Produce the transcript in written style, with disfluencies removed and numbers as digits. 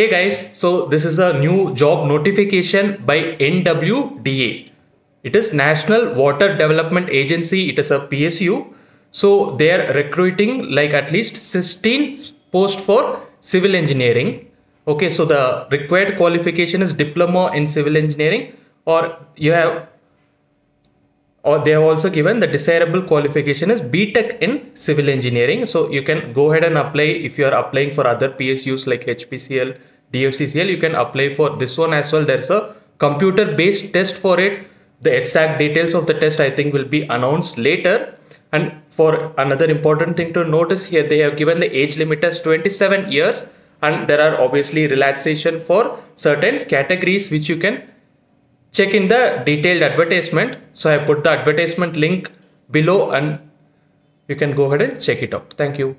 Hey guys, so this is a new job notification by NWDA. It is National Water Development Agency. It is a PSU. So they are recruiting like at least 16 posts for civil engineering. Okay, so the required qualification is diploma in civil engineering, or you have, or they have also given the desirable qualification is BTech in civil engineering. So you can go ahead and apply. If you are applying for other PSUs like HPCL, DFCCL, you can apply for this one as well. There's a computer based test for it. The exact details of the test I think will be announced later. And for another important thing to notice here, they have given the age limit as 27 years. And there are obviously relaxation for certain categories which you can check in the detailed advertisement. So I put the advertisement link below and you can go ahead and check it out. Thank you.